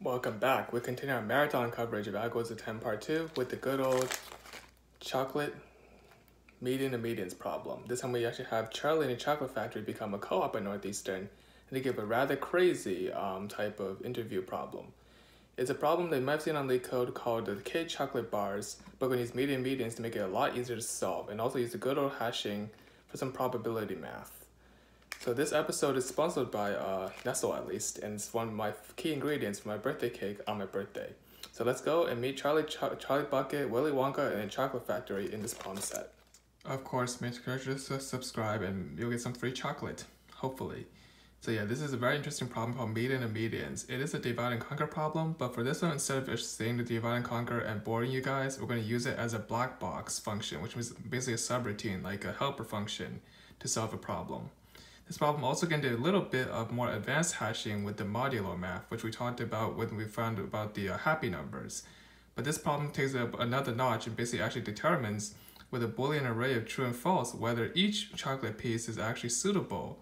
Welcome back. We continue our marathon coverage of Algos In 10 Part 2 with the good old Chocolate Median of Medians problem. This time we actually have Charlie and the Chocolate Factory become a co-op at Northeastern, and they give a rather crazy type of interview problem. It's a problem that you might have seen on LeetCode called the Kid Chocolate Bars, but we're going to use Median of Medians to make it a lot easier to solve, and also use the good old hashing for some probability math. So this episode is sponsored by Nestle, at least, and it's one of my key ingredients for my birthday cake on my birthday. So let's go and meet Charlie Bucket, Willy Wonka, and the Chocolate Factory in this problem set. Of course, make sure to subscribe and you'll get some free chocolate, hopefully. So yeah, this is a very interesting problem called Median of Medians. It is a divide and conquer problem, but for this one, instead of just saying the divide and conquer and boring you guys, we're going to use it as a black box function, which means basically a subroutine, like a helper function, to solve a problem. This problem also can do a little bit of more advanced hashing with the modulo math, which we talked about when we found about the happy numbers. But this problem takes it up another notch and basically actually determines with a Boolean array of true and false whether each chocolate piece is actually suitable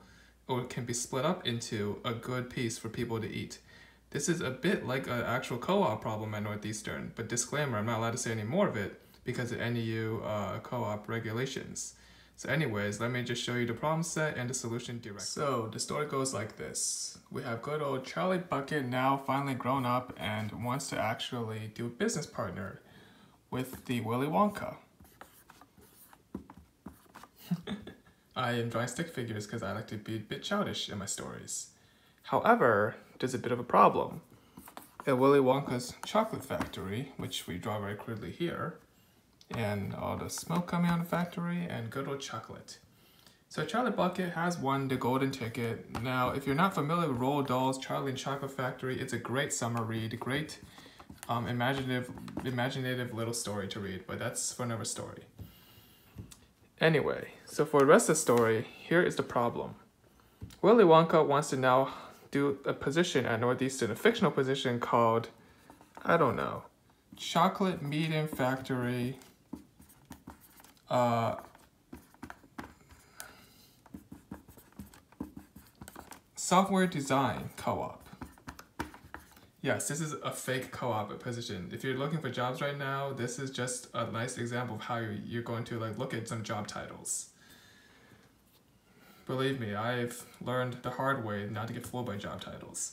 or can be split up into a good piece for people to eat. This is a bit like an actual co-op problem at Northeastern, but disclaimer, I'm not allowed to say any more of it because of NEU co-op regulations. So anyways, let me just show you the problem set and the solution directly. So the story goes like this. We have good old Charlie Bucket, now finally grown up and wants to actually do a business partner with the Willy Wonka. I am drawing stick figures because I like to be a bit childish in my stories. However, there's a bit of a problem. At Willy Wonka's chocolate factory, which we draw very crudely here, and all the smoke coming out of the factory and good old chocolate. So Charlie Bucket has won the golden ticket. Now, if you're not familiar with Roald Dahl's Charlie and Chocolate Factory, it's a great summer read, great imaginative little story to read, but that's for another story. Anyway, so for the rest of the story, here is the problem. Willy Wonka wants to now do a position at Northeastern, a fictional position called, I don't know, Chocolate Median Factory. Software design co-op. Yes, this is a fake co-op position. If you're looking for jobs right now, this is just a nice example of how you're going to like look at some job titles. Believe me, I've learned the hard way not to get fooled by job titles.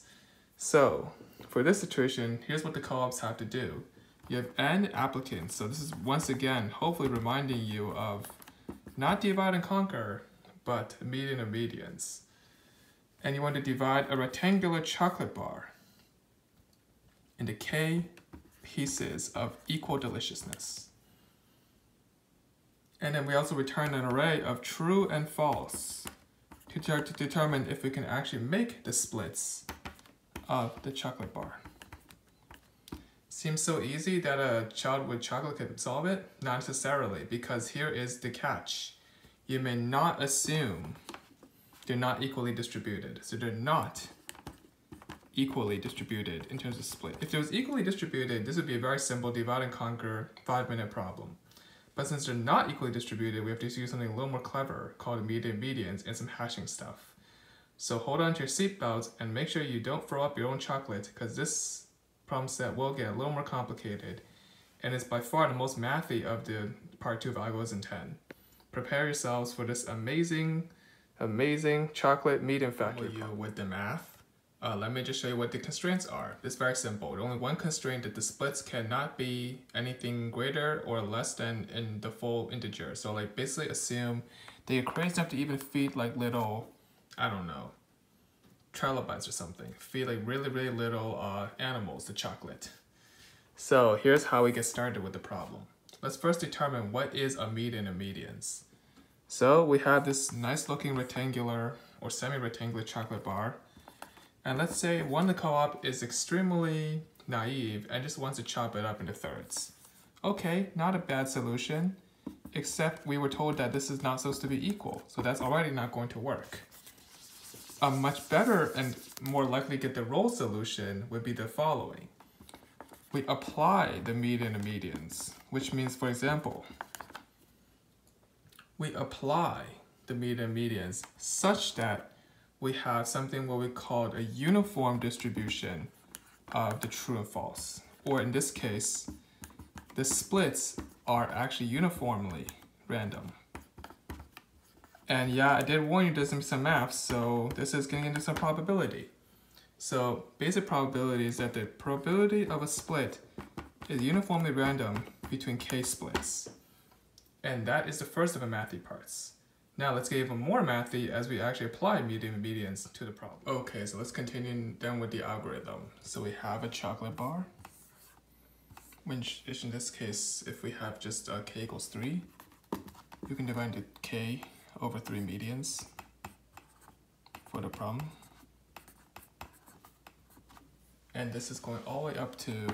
So for this situation, here's what the co-ops have to do. You have n applicants, so this is once again hopefully reminding you of not divide and conquer, but median of medians. And you want to divide a rectangular chocolate bar into k pieces of equal deliciousness. And then we also return an array of true and false to determine if we can actually make the splits of the chocolate bar. Seems so easy that a child with chocolate can solve it? Not necessarily, because here is the catch. You may not assume they're not equally distributed. So they're not equally distributed in terms of split. If it was equally distributed, this would be a very simple divide and conquer 5-minute problem. But since they're not equally distributed, we have to use something a little more clever called median medians and some hashing stuff. So hold on to your seatbelts and make sure you don't throw up your own chocolate, because this problem set will get a little more complicated, and it's by far the most mathy of the part 2 of Algos In 10. Prepare yourselves for this amazing chocolate median factory problem. With the math, let me just show you what the constraints are. It's very simple. There's only one constraint, that the splits cannot be anything greater or less than in the full integer. So like basically assume that you're crazy enough to even feed like little, I don't know, trilobites or something. Feed like really little animals the chocolate. So here's how we get started with the problem. Let's first determine what is a median of medians. So we have this nice looking rectangular or semi-rectangular chocolate bar. And let's say one of the co-op is extremely naive and just wants to chop it up into thirds. Okay, not a bad solution, except we were told that this is not supposed to be equal. So that's already not going to work. A much better and more likely to get the roll solution would be the following. We apply the median of medians, which means, for example, we apply the median of medians such that we have something what we call a uniform distribution of the true and false. Or in this case, the splits are actually uniformly random. And yeah, I did warn you there's gonna be some math, so this is getting into some probability. So basic probability is that the probability of a split is uniformly random between k splits. And that is the first of the mathy parts. Now let's get even more mathy as we actually apply median and medians to the problem. Okay, so let's continue then with the algorithm. So we have a chocolate bar, which in this case, if we have just k equals 3, you can divide into k over 3 medians for the problem. And this is going all the way up to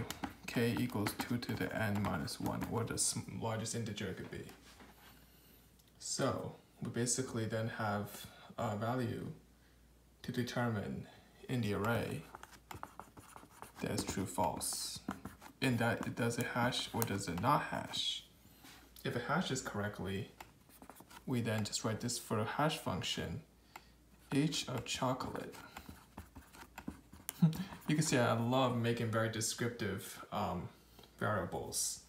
k equals 2 to the n minus 1, or the largest integer it could be. So we basically then have a value to determine in the array that is true false, in that it does a hash or does it not hash. If it hashes correctly, we then just write this for a hash function, h of chocolate. You can see I love making very descriptive variables.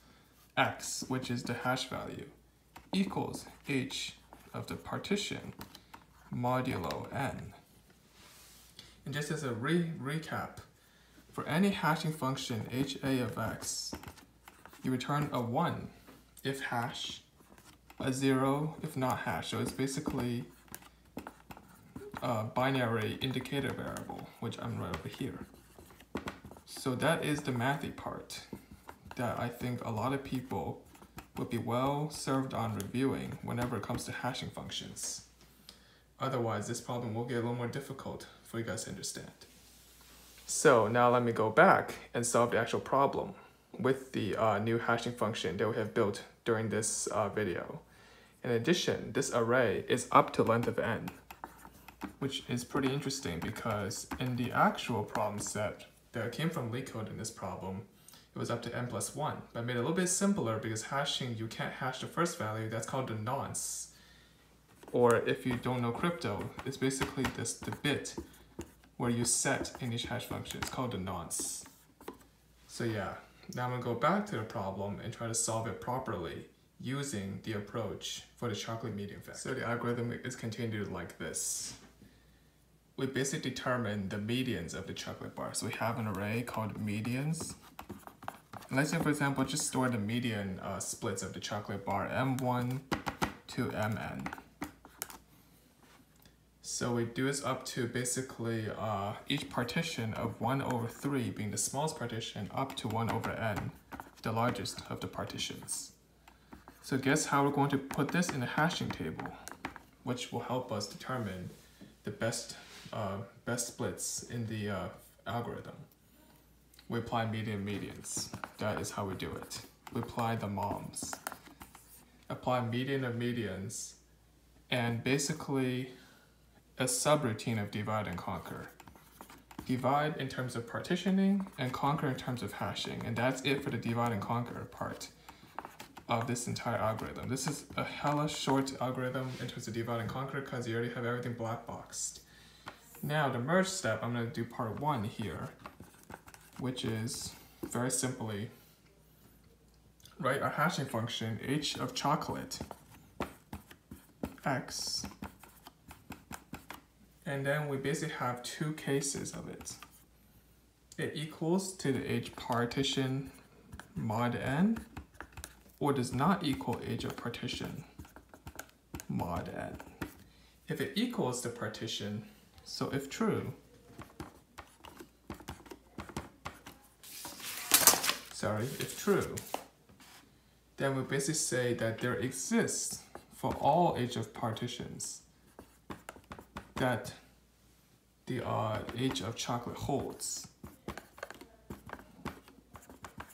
X, which is the hash value, equals h of the partition modulo n. And just as a recap, for any hashing function ha of x, you return a 1 if hash, a 0 if not hash. So it's basically a binary indicator variable, which I'm right over here. So that is the mathy part that I think a lot of people would be well served on reviewing whenever it comes to hashing functions. Otherwise, this problem will get a little more difficult for you guys to understand. So now let me go back and solve the actual problem with the new hashing function that we have built during this video. In addition, this array is up to length of n, which is pretty interesting because in the actual problem set that came from LeetCode in this problem, it was up to n plus 1, but I made it a little bit simpler because hashing, you can't hash the first value. That's called the nonce. Or if you don't know crypto, it's basically this, the bit where you set in each hash function. It's called the nonce. So yeah, now I'm going to go back to the problem and try to solve it properly using the approach for the chocolate median factor. So the algorithm is continued like this. We basically determine the medians of the chocolate bar. So we have an array called medians. Let's say, for example, just store the median splits of the chocolate bar M1 to Mn. So we do this up to basically each partition of 1 over 3 being the smallest partition up to 1 over n, the largest of the partitions. So guess how we're going to put this in a hashing table, which will help us determine the best splits in the algorithm. We apply median medians. That is how we do it. We apply the moms. Apply median of medians, and basically a subroutine of divide and conquer. Divide in terms of partitioning and conquer in terms of hashing. And that's it for the divide and conquer part of this entire algorithm. This is a hella short algorithm in terms of divide and conquer because you already have everything black boxed. Now the merge step, I'm gonna do part 1 here, which is very simply write our hashing function h of chocolate x, and then we basically have two cases of it. It equals to the h partition mod n, or does not equal h of partition mod n. If it equals the partition, so if true, then we basically say that there exists for all h of partitions that the h of chocolate holds.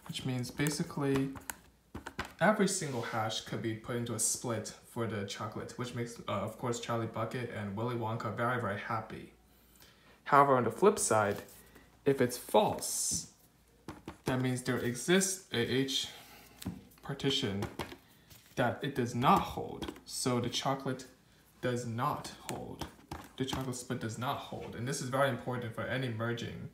Which means basically every single hash could be put into a split for the chocolate, which makes, of course, Charlie Bucket and Willy Wonka very, very happy. However, on the flip side, if it's false, that means there exists a h partition that it does not hold. So the chocolate does not hold. The chocolate split does not hold. And this is very important for any merging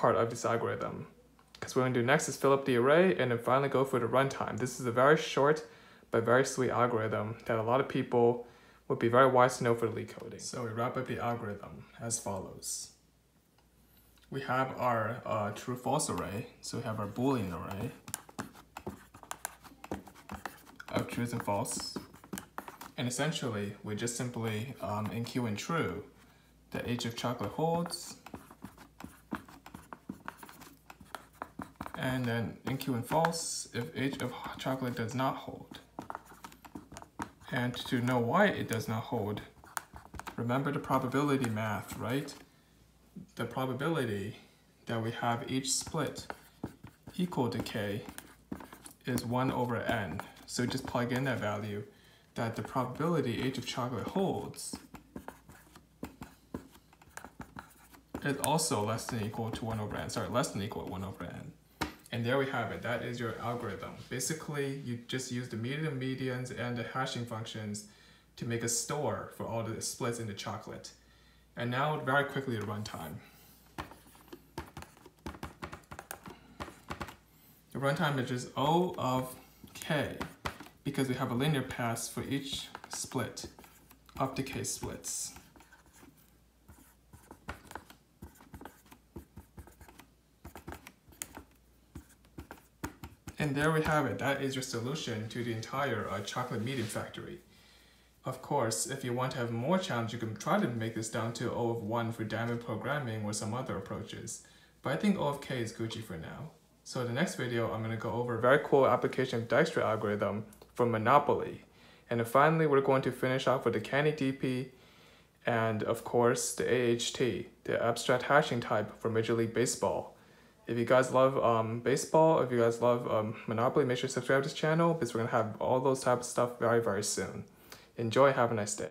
part of this algorithm. Because what we're going to do next is fill up the array and then finally go for the runtime. This is a very short but very sweet algorithm that a lot of people would be very wise to know for the leet coding. So we wrap up the algorithm as follows. We have our true-false array, so we have our Boolean array of trues and false. And essentially, we just simply enqueue in true that each of chocolate holds, and then enqueue in false if each of chocolate does not hold. And to know why it does not hold, remember the probability math, right? The probability that we have each split equal to k is 1 over n. So just plug in that value that the probability each of chocolate holds is also less than or equal to 1 over n. Sorry, less than or equal to 1 over n. And there we have it. That is your algorithm. Basically, you just use the median of medians and the hashing functions to make a store for all the splits in the chocolate. And now, very quickly, the runtime. The runtime is just O of k, because we have a linear pass for each split up to k splits. And there we have it. That is your solution to the entire chocolate median factory. Of course, if you want to have more challenge, you can try to make this down to O of 1 for diamond programming or some other approaches. But I think O of k is Gucci for now. So in the next video, I'm going to go over a very cool application of Dijkstra algorithm from Monopoly. And then finally, we're going to finish off with the candy DP and, of course, the AHT, the abstract hashing type for Major League Baseball. If you guys love baseball, if you guys love Monopoly, make sure to subscribe to this channel because we're going to have all those type of stuff very, very soon. Enjoy, have a nice day.